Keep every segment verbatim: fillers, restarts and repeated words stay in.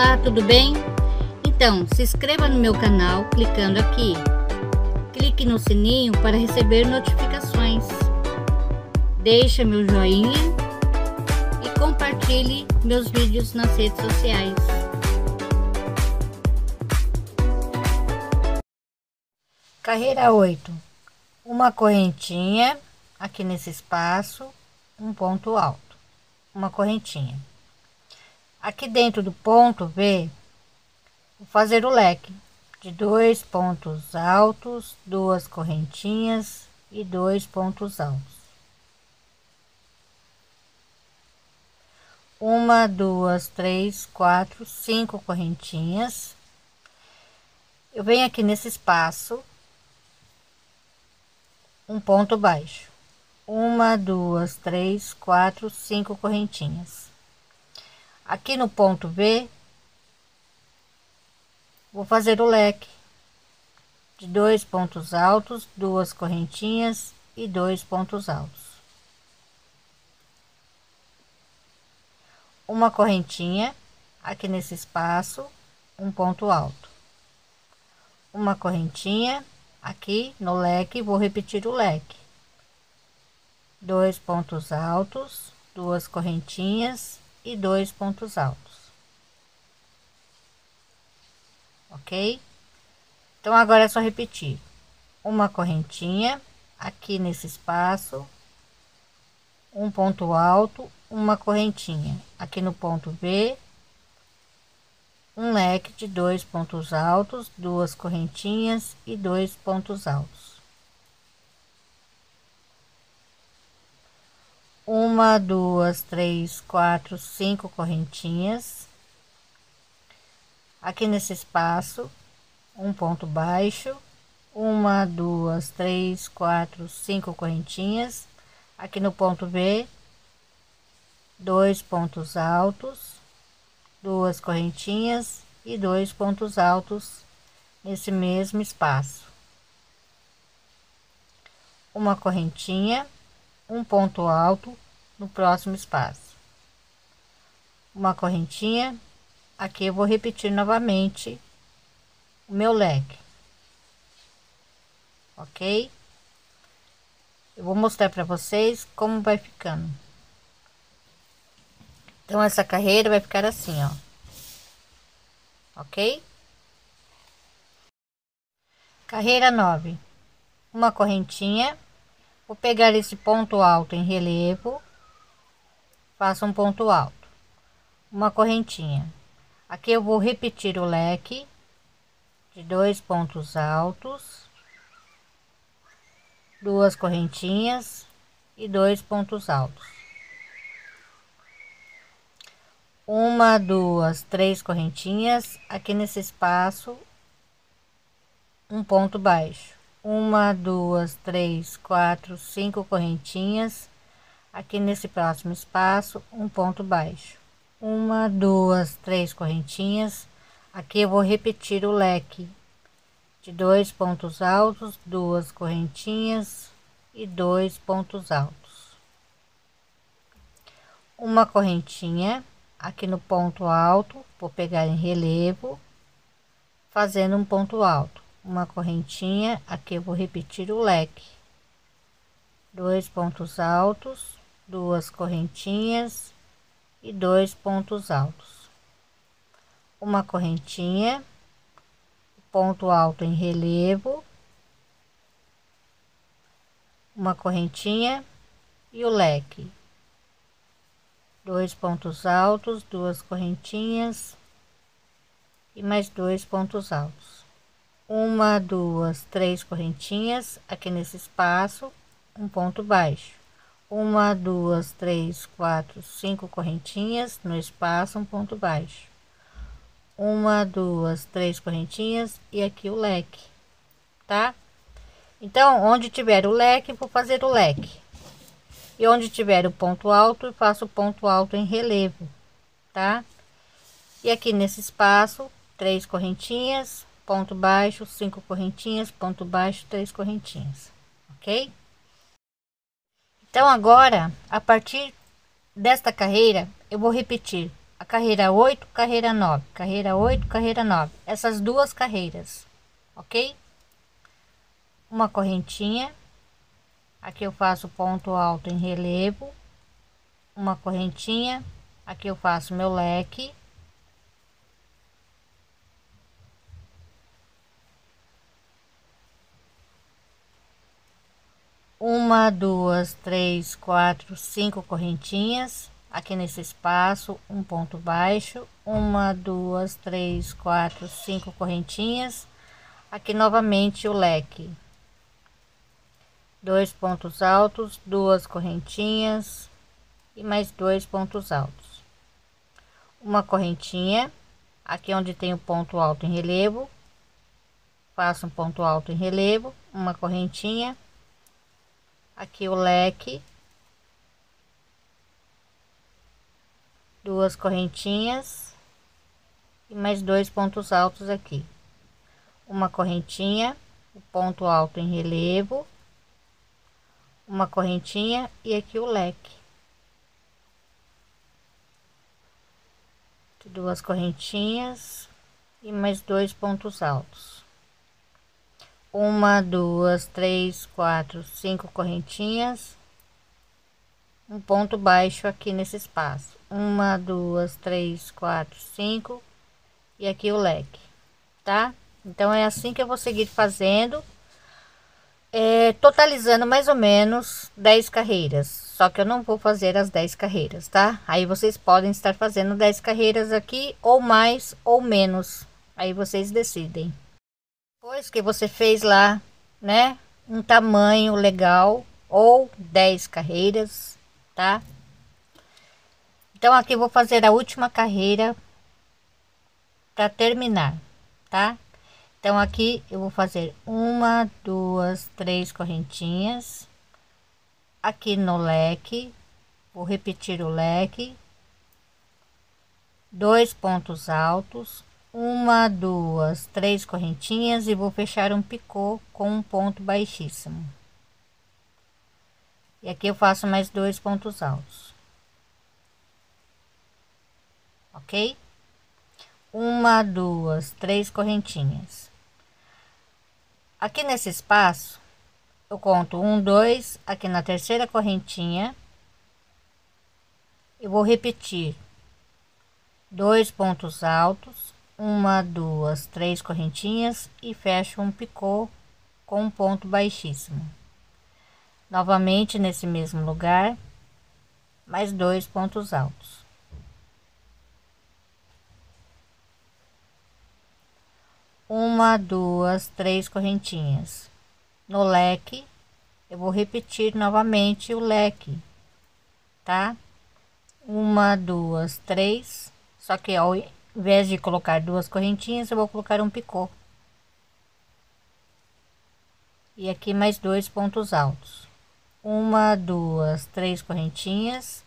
Olá, tudo bem? Então, se inscreva no meu canal clicando aqui. Clique no sininho para receber notificações. Deixa meu joinha e compartilhe meus vídeos nas redes sociais. Carreira oito. Uma correntinha aqui nesse espaço, um ponto alto, uma correntinha. Aqui dentro do ponto V, vou fazer o leque de dois pontos altos, duas correntinhas e dois pontos altos. Uma, duas, três, quatro, cinco correntinhas. Eu venho aqui nesse espaço, um ponto baixo. Uma, duas, três, quatro, cinco correntinhas. Aqui no ponto V, vou fazer o leque de dois pontos altos, duas correntinhas e dois pontos altos. Uma correntinha aqui nesse espaço, um ponto alto. Uma correntinha aqui no leque, vou repetir o leque. Dois pontos altos, duas correntinhas e dois pontos altos, ok? Então agora é só repetir uma correntinha aqui nesse espaço, um ponto alto, uma correntinha aqui no ponto B, um leque de dois pontos altos, duas correntinhas e dois pontos altos. Uma, duas, três, quatro, cinco correntinhas. Aqui nesse espaço, um ponto baixo. Uma, duas, três, quatro, cinco correntinhas. Aqui no ponto B, dois pontos altos, duas correntinhas e dois pontos altos nesse mesmo espaço. Uma correntinha, um ponto alto no próximo espaço, uma correntinha. Aqui eu vou repetir novamente o meu leque, ok? Eu vou mostrar para vocês como vai ficando. Então essa carreira vai ficar assim, ó, ok? Carreira nove. Uma correntinha. Vou pegar esse ponto alto em relevo, faço um ponto alto, uma correntinha. Aqui eu vou repetir o leque de dois pontos altos, duas correntinhas e dois pontos altos. Uma, duas, três correntinhas. Aqui nesse espaço, um ponto baixo. Uma, duas, três, quatro, cinco correntinhas. Aqui nesse próximo espaço, um ponto baixo. Uma, duas, três correntinhas. Aqui eu vou repetir o leque de dois pontos altos, duas correntinhas e dois pontos altos. Uma correntinha aqui no ponto alto, vou pegar em relevo, fazendo um ponto alto. Uma correntinha, aqui eu vou repetir o leque, dois pontos altos, duas correntinhas e dois pontos altos. Uma correntinha, ponto alto em relevo, uma correntinha e o leque, dois pontos altos, duas correntinhas e mais dois pontos altos. Uma, duas, três correntinhas. Aqui nesse espaço, um ponto baixo. Uma, duas, três, quatro, cinco correntinhas. No espaço, um ponto baixo. Uma, duas, três correntinhas. E aqui o leque, tá? Então, onde tiver o leque, vou fazer o leque. E onde tiver o ponto alto, faço o ponto alto em relevo, tá? E aqui nesse espaço, três correntinhas. Ponto baixo, cinco correntinhas, ponto baixo, três correntinhas, ok? Então agora, a partir desta carreira, eu vou repetir a carreira oito, carreira nove, carreira oito, carreira nove, essas duas carreiras, ok? Uma correntinha, aqui eu faço ponto alto em relevo, uma correntinha, aqui eu faço meu leque, uma, duas, três, quatro, cinco correntinhas. Aqui nesse espaço, um ponto baixo, uma, duas, três, quatro, cinco correntinhas. Aqui novamente o leque, dois pontos altos, duas correntinhas e mais dois pontos altos, uma correntinha. Aqui onde tem o ponto alto em relevo, faço um ponto alto em relevo, uma correntinha, aqui o leque, duas correntinhas e mais dois pontos altos aqui, uma correntinha, o ponto alto em relevo, uma correntinha e aqui o leque, duas correntinhas e mais dois pontos altos, uma, duas, três, quatro, cinco correntinhas, um ponto baixo aqui nesse espaço, uma, duas, três, quatro, cinco e aqui o leque, tá? Então é assim que eu vou seguir fazendo, é, totalizando mais ou menos dez carreiras, só que eu não vou fazer as dez carreiras, tá? Aí vocês podem estar fazendo dez carreiras aqui, ou mais ou menos, aí vocês decidem. Depois que você fez lá, né, um tamanho legal, ou dez carreiras, tá? Então aqui eu vou fazer a última carreira para terminar, tá? Então aqui eu vou fazer uma, duas, três correntinhas, aqui no leque vou repetir o leque, dois pontos altos, uma, duas, três correntinhas e vou fechar um picô com um ponto baixíssimo. E aqui eu faço mais dois pontos altos, ok? Uma, duas, três correntinhas. Aqui nesse espaço eu conto um, dois, aqui na terceira correntinha eu vou repetir dois pontos altos, uma, duas, três correntinhas e fecho um picô com um ponto baixíssimo. Novamente nesse mesmo lugar, mais dois pontos altos, uma, duas, três correntinhas. No leque eu vou repetir novamente o leque, tá? Uma, duas, três, só que ao invés de colocar duas correntinhas eu vou colocar um picô e aqui mais dois pontos altos, uma, duas, três correntinhas.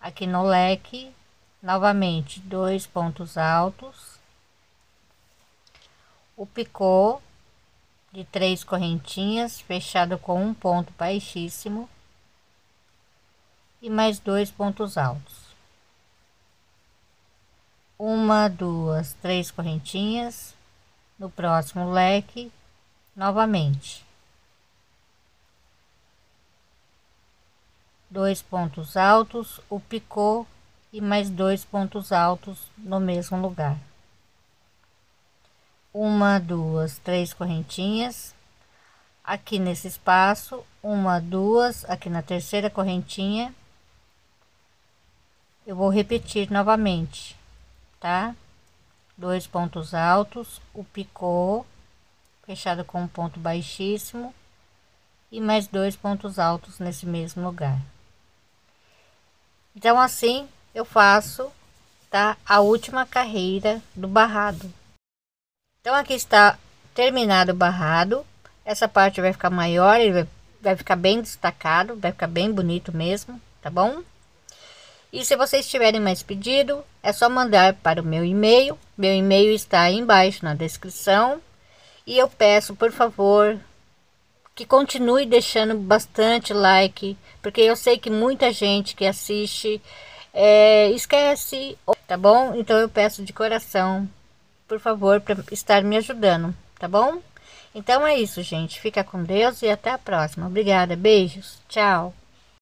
Aqui no leque novamente dois pontos altos, o picô de três correntinhas fechado com um ponto baixíssimo e mais dois pontos altos, uma, duas, três correntinhas. No próximo leque novamente dois pontos altos, o picô e mais dois pontos altos no mesmo lugar, uma, duas, três correntinhas. Aqui nesse espaço, uma, duas, aqui na terceira correntinha eu vou repetir novamente, tá? Dois pontos altos, o picô fechado com um ponto baixíssimo e mais dois pontos altos nesse mesmo lugar. Então assim eu faço, tá, a última carreira do barrado. Então aqui está terminado o barrado. Essa parte vai ficar maior e vai, vai ficar bem destacado, vai ficar bem bonito mesmo, tá bom? E se vocês tiverem mais pedido, é só mandar para o meu e-mail. Meu e-mail está aí embaixo na descrição. E eu peço, por favor, que continue deixando bastante like, porque eu sei que muita gente que assiste é, esquece tá bom? Então eu peço de coração, por favor, para estar me ajudando, tá bom? Então é isso, gente. Fica com Deus e até a próxima. Obrigada, beijos, tchau.